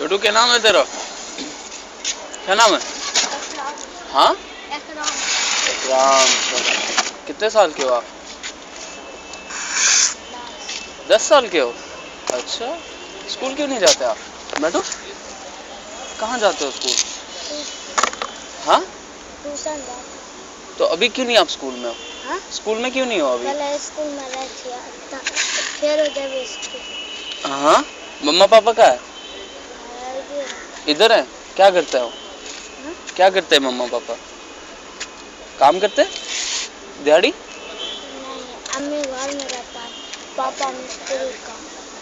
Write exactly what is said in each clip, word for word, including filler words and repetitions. छोटू क्या नाम है तेरा? क्या नाम है? हाँ अकराम। कितने साल के हो आप? दस साल के हो? अच्छा, स्कूल क्यों नहीं जाते आप? मैडम कहाँ जाते हो स्कूल? हाँ तो अभी क्यों नहीं आप स्कूल में हो? हाँ? स्कूल में क्यों नहीं हो अभी? पहले स्कूल में रहती है, फिर उधर भी स्कूल। हाँ, मम्मा पापा का है इधर है? क्या करते हो? हाँ? क्या करते हैं मम्मा पापा? काम करते? दिहाड़ी? नहीं, अम्मी घर में रहता है, पापा मिस्त्री का।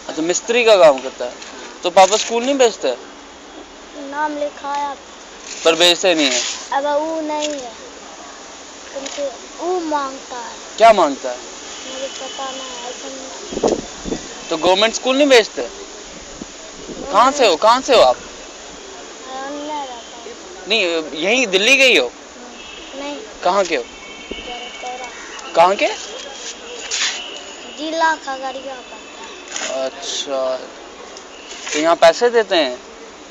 अच्छा, मिस्त्री का काम करता है। हाँ। तो पापा स्कूल नहीं भेजते? नाम लिखाया पर भेजते नहीं है। अब वो नहीं है, वो मांगता है। क्या मांगता है? मुझे पता नहीं। तो गवर्नमेंट स्कूल नहीं भेजते? कहाँ से हो? कहाँ से हो आप? नहीं, यही दिल्ली गई हो? नहीं। कहाँ के हो? कहाँ के? जिला खगड़िया पड़ता है। अच्छा, तो यहाँ पैसे देते हैं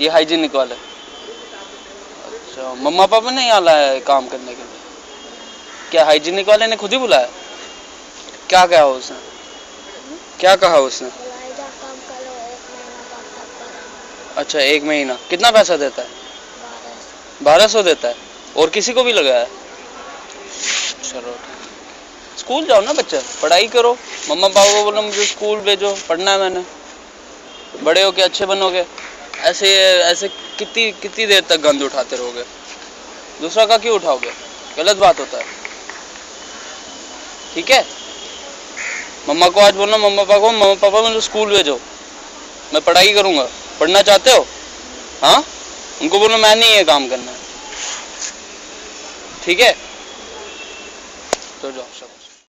ये हाइजीनिक वाले? अच्छा, मम्मा पापा ने यहाँ लाया है काम करने के लिए? क्या हाइजीनिक वाले ने खुद ही बुलाया? क्या कहा उसने? हुँ? क्या कहा उसने? काम करो, एक। अच्छा, एक महीना कितना पैसा देता है? बारह सौ देता है। और किसी को भी लगाया? चलो स्कूल जाओ ना बच्चा, पढ़ाई करो। मम्मा पापा को बोलो मुझे स्कूल भेजो, पढ़ना है मैंने, बड़े होके अच्छे बनोगे। ऐसे ऐसे कितनी कितनी देर तक गंद उठाते रहोगे? दूसरा का क्यों उठाओगे? गलत बात होता है। ठीक है, मम्मा को आज बोलना, मम्मा पापा को, मम्मा पापा मुझे स्कूल भेजो, मैं पढ़ाई करूँगा। पढ़ना चाहते हो? हाँ, उनको बोलो मैं नहीं ये काम करना है। ठीक है, तो जाओ सब।